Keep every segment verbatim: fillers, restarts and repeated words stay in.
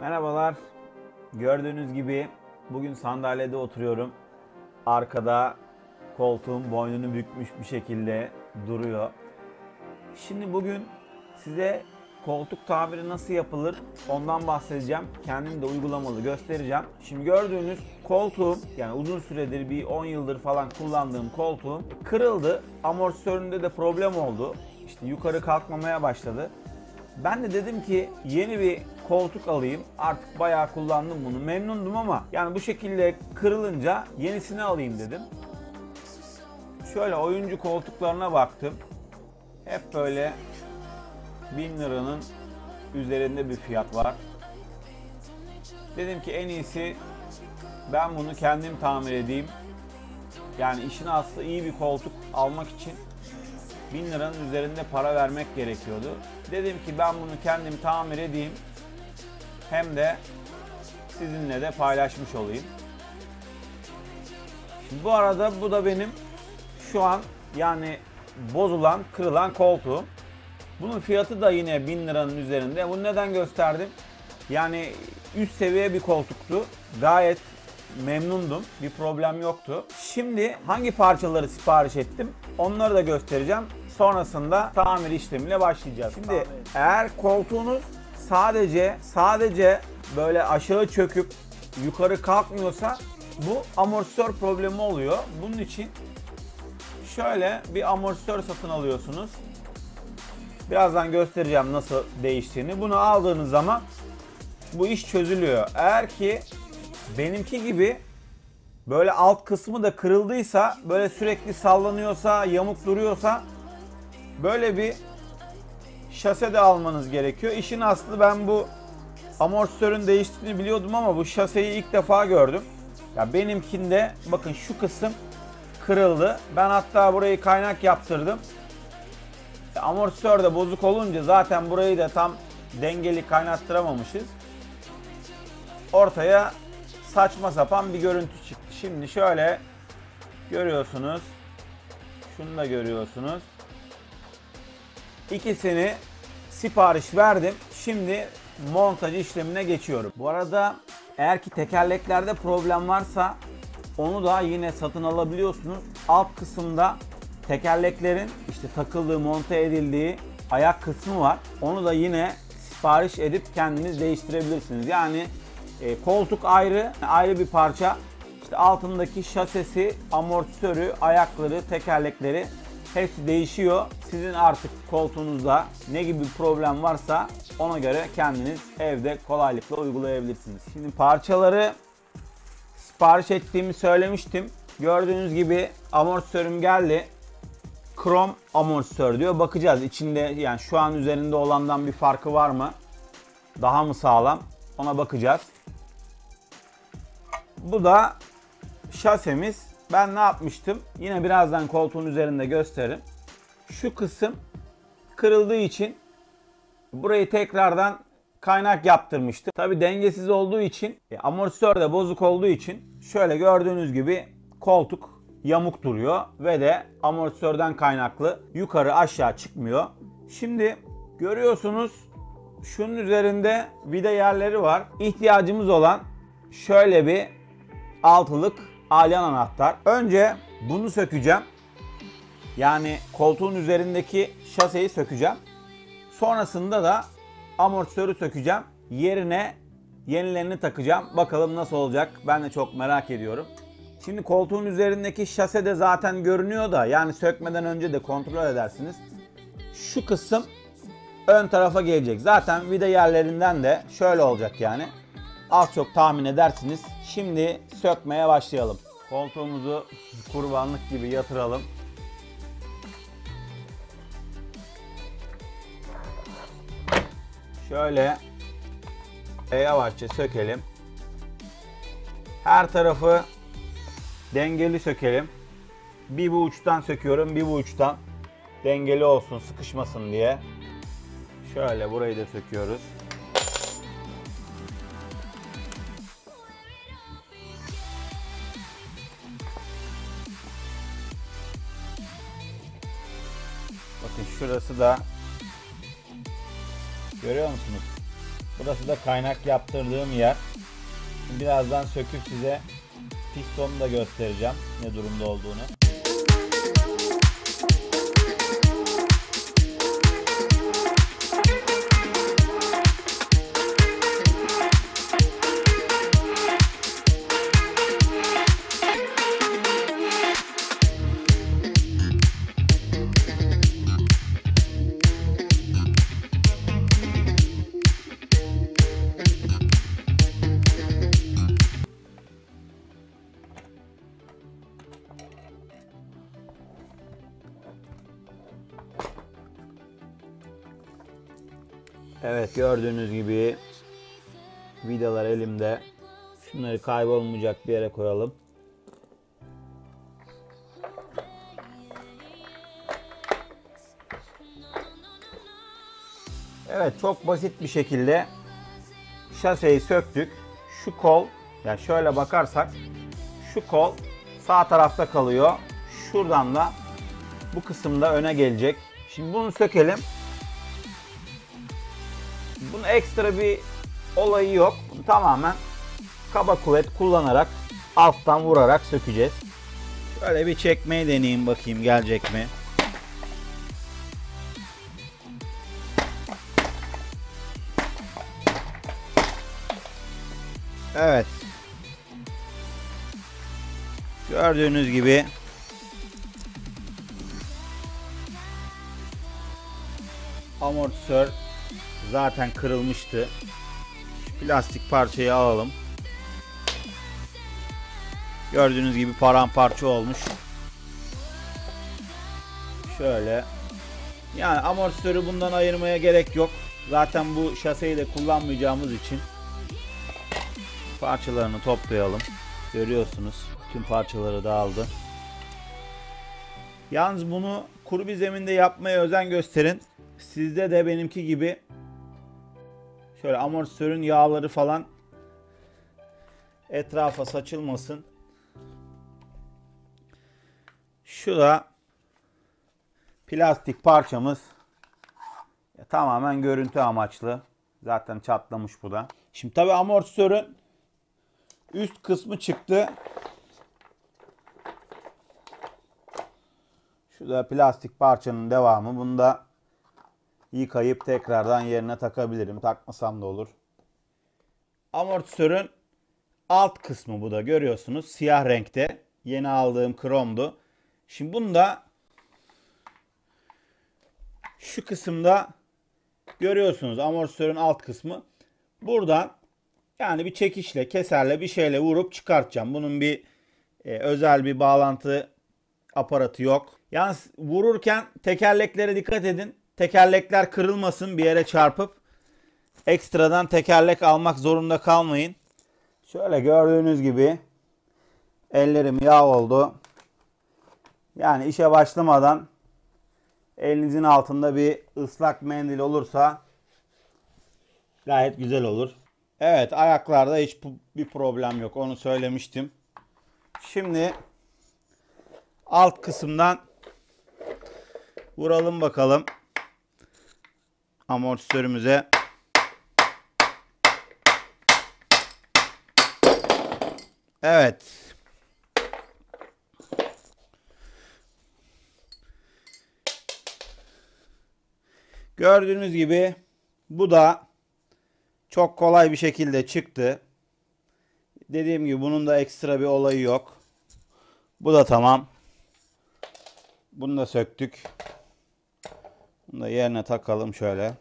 Merhabalar. Gördüğünüz gibi bugün sandalyede oturuyorum. Arkada koltuğum boynunu bükmüş bir şekilde duruyor. Şimdi bugün size koltuk tamiri nasıl yapılır ondan bahsedeceğim. Kendim de uygulamalı göstereceğim. Şimdi gördüğünüz koltuğum, yani uzun süredir bir on yıldır falan kullandığım koltuğum kırıldı. Amortisöründe de problem oldu. İşte yukarı kalkmamaya başladı. Ben de dedim ki yeni bir koltuk alayım. Artık bayağı kullandım bunu. Memnundum ama yani bu şekilde kırılınca yenisini alayım dedim. Şöyle oyuncu koltuklarına baktım. Hep böyle bin liranın üzerinde bir fiyat var. Dedim ki en iyisi ben bunu kendim tamir edeyim. Yani işin aslı iyi bir koltuk almak için bin liranın üzerinde para vermek gerekiyordu. Dedim ki ben bunu kendim tamir edeyim. Hem de sizinle de paylaşmış olayım. Şimdi bu arada bu da benim şu an yani bozulan, kırılan koltuğum. Bunun fiyatı da yine bin liranın üzerinde. Bunu neden gösterdim? Yani üst seviye bir koltuktu. Gayet memnundum. Bir problem yoktu. Şimdi hangi parçaları sipariş ettim? Onları da göstereceğim. Sonrasında tamir işlemiyle başlayacağız. Şimdi eğer koltuğunuz sadece sadece böyle aşağı çöküp yukarı kalkmıyorsa bu amortisör problemi oluyor. Bunun için şöyle bir amortisör satın alıyorsunuz. Birazdan göstereceğim nasıl değiştiğini. Bunu aldığınız zaman bu iş çözülüyor. Eğer ki benimki gibi böyle alt kısmı da kırıldıysa, böyle sürekli sallanıyorsa, yamuk duruyorsa böyle bir şase de almanız gerekiyor. İşin aslı ben bu amortisörün değiştiğini biliyordum ama bu şaseyi ilk defa gördüm. Ya benimkinde bakın şu kısım kırıldı. Ben hatta burayı kaynak yaptırdım. Amortisör de bozuk olunca zaten burayı da tam dengeli kaynattıramamışız. Ortaya saçma sapan bir görüntü çıktı. Şimdi şöyle görüyorsunuz. Şunu da görüyorsunuz. İkisini sipariş verdim. Şimdi montaj işlemine geçiyorum. Bu arada eğer ki tekerleklerde problem varsa onu da yine satın alabiliyorsunuz. Alt kısımda tekerleklerin işte takıldığı, monte edildiği ayak kısmı var. Onu da yine sipariş edip kendiniz değiştirebilirsiniz. Yani e, koltuk ayrı, ayrı bir parça. İşte altındaki şasesi, amortisörü, ayakları, tekerlekleri hepsi değişiyor. Sizin artık koltuğunuzda ne gibi bir problem varsa ona göre kendiniz evde kolaylıkla uygulayabilirsiniz. Şimdi parçaları sipariş ettiğimi söylemiştim. Gördüğünüz gibi amortisörüm geldi. Krom amortisör diyor. Bakacağız içinde, yani şu an üzerinde olandan bir farkı var mı? Daha mı sağlam? Ona bakacağız. Bu da şasemiz. Ben ne yapmıştım? Yine birazdan koltuğun üzerinde gösteririm. Şu kısım kırıldığı için burayı tekrardan kaynak yaptırmıştım. Tabi dengesiz olduğu için, amortisör de bozuk olduğu için şöyle gördüğünüz gibi koltuk yamuk duruyor ve de amortisörden kaynaklı yukarı aşağı çıkmıyor. Şimdi görüyorsunuz şunun üzerinde vida yerleri var. İhtiyacımız olan şöyle bir altılık alyan anahtar. Önce bunu sökeceğim. Yani koltuğun üzerindeki şaseyi sökeceğim. Sonrasında da amortisörü sökeceğim. Yerine yenilerini takacağım. Bakalım nasıl olacak? Ben de çok merak ediyorum. Şimdi koltuğun üzerindeki şase de zaten görünüyor da, yani sökmeden önce de kontrol edersiniz. Şu kısım ön tarafa gelecek. Zaten vida yerlerinden de şöyle olacak yani. Az çok tahmin edersiniz. Şimdi sökmeye başlayalım. Koltuğumuzu kurbanlık gibi yatıralım. Şöyle yavaşça sökelim. Her tarafı dengeli sökelim. Bir bu uçtan söküyorum, bir bu uçtan. Dengeli olsun, sıkışmasın diye. Şöyle burayı da söküyoruz. Bakın şurası da görüyor musunuz? Burası da kaynak yaptırdığım yer. Şimdi birazdan söküp size pistonu da göstereceğim, ne durumda olduğunu. Evet, gördüğünüz gibi vidalar elimde. Şunları kaybolmayacak bir yere koyalım. Evet, çok basit bir şekilde şaseyi söktük. Şu kol, yani şöyle bakarsak şu kol sağ tarafta kalıyor. Şuradan da bu kısımda öne gelecek. Şimdi bunu sökelim. Bunun ekstra bir olayı yok. Bunu tamamen kaba kuvvet kullanarak, alttan vurarak sökeceğiz. Şöyle bir çekmeyi deneyeyim bakayım, gelecek mi? Evet. Gördüğünüz gibi amortisör zaten kırılmıştı. Şu plastik parçayı alalım. Gördüğünüz gibi paramparça olmuş. Şöyle. Yani amortisörü bundan ayırmaya gerek yok. Zaten bu şaseyi de kullanmayacağımız için parçalarını toplayalım. Görüyorsunuz, tüm parçaları dağıldı. Yalnız bunu kuru bir zeminde yapmaya özen gösterin. Sizde de benimki gibi şöyle amortisörün yağları falan etrafa saçılmasın. Şu da plastik parçamız, ya, tamamen görüntü amaçlı. Zaten çatlamış bu da. Şimdi tabii amortisörün üst kısmı çıktı. Şu da plastik parçanın devamı. Bunu da yıkayıp tekrardan yerine takabilirim. Takmasam da olur. Amortisörün alt kısmı bu da, görüyorsunuz. Siyah renkte. Yeni aldığım kromdu. Şimdi bunu da şu kısımda görüyorsunuz, amortisörün alt kısmı. Buradan yani bir çekişle, keserle, bir şeyle vurup çıkartacağım. Bunun bir e, özel bir bağlantı aparatı yok. Yalnız vururken tekerleklere dikkat edin. Tekerlekler kırılmasın bir yere çarpıp. Ekstradan tekerlek almak zorunda kalmayın. Şöyle gördüğünüz gibi ellerim yağ oldu. Yani işe başlamadan elinizin altında bir ıslak mendil olursa gayet güzel olur. Evet, ayaklarda hiçbir problem yok. Onu söylemiştim. Şimdi alt kısımdan vuralım bakalım amortisörümüze. Evet. Gördüğünüz gibi bu da çok kolay bir şekilde çıktı. Dediğim gibi bunun da ekstra bir olayı yok. Bu da tamam. Bunu da söktük. Bunu da yerine takalım şöyle.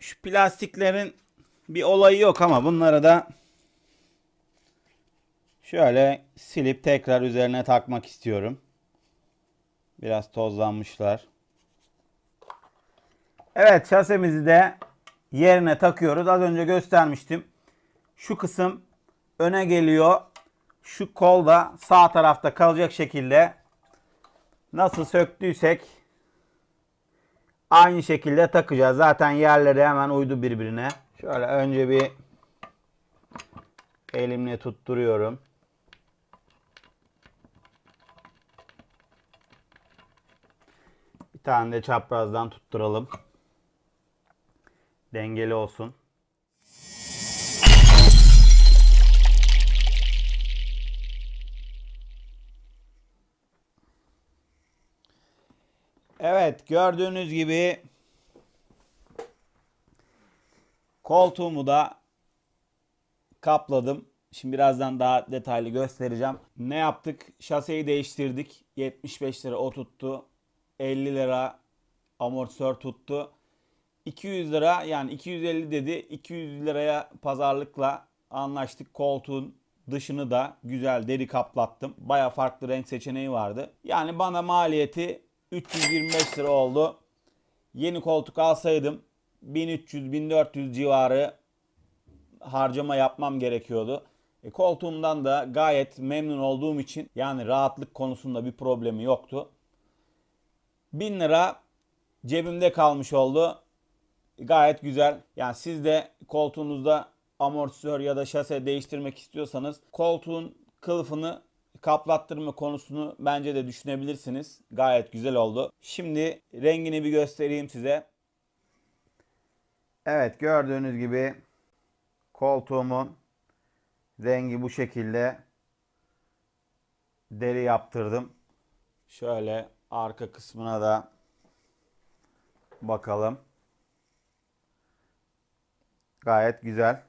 Şu plastiklerin bir olayı yok ama bunları da şöyle silip tekrar üzerine takmak istiyorum. Biraz tozlanmışlar. Evet, şasemizi de yerine takıyoruz. Az önce göstermiştim. Şu kısım öne geliyor. Şu kol da sağ tarafta kalacak şekilde nasıl söktüysek aynı şekilde takacağız. Zaten yerleri hemen uydu birbirine. Şöyle önce bir elimle tutturuyorum. tane de çaprazdan tutturalım. Dengeli olsun. Evet, gördüğünüz gibi koltuğumu da kapladım. Şimdi birazdan daha detaylı göstereceğim. Ne yaptık? Şaseyi değiştirdik. yetmiş beş lira o tuttu. elli lira amortisör tuttu. iki yüz lira, yani iki yüz elli dedi. iki yüz liraya pazarlıkla anlaştık. Koltuğun dışını da güzel deri kaplattım. Baya farklı renk seçeneği vardı. Yani bana maliyeti üç yüz yirmi beş lira oldu. Yeni koltuk alsaydım bin üç yüz bin dört yüz civarı harcama yapmam gerekiyordu. E, koltuğumdan da gayet memnun olduğum için, yani rahatlık konusunda bir problemi yoktu. bin lira cebimde kalmış oldu. E, gayet güzel. Yani siz de koltuğunuzda amortisör ya da şase değiştirmek istiyorsanız koltuğun kılıfını kaplattırma konusunu bence de düşünebilirsiniz. Gayet güzel oldu. Şimdi rengini bir göstereyim size. Evet, gördüğünüz gibi koltuğumun rengi bu şekilde. Deri yaptırdım. Şöyle arka kısmına da bakalım. Gayet güzel.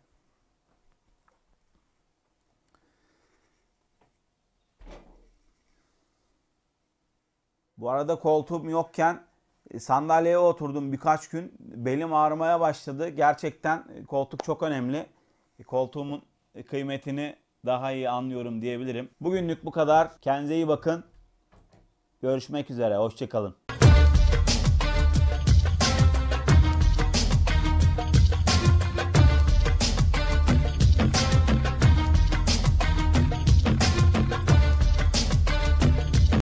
Bu arada koltuğum yokken sandalyeye oturdum birkaç gün. Belim ağrımaya başladı. Gerçekten koltuk çok önemli. Koltuğumun kıymetini daha iyi anlıyorum diyebilirim. Bugünlük bu kadar. Kendinize iyi bakın. Görüşmek üzere. Hoşça kalın.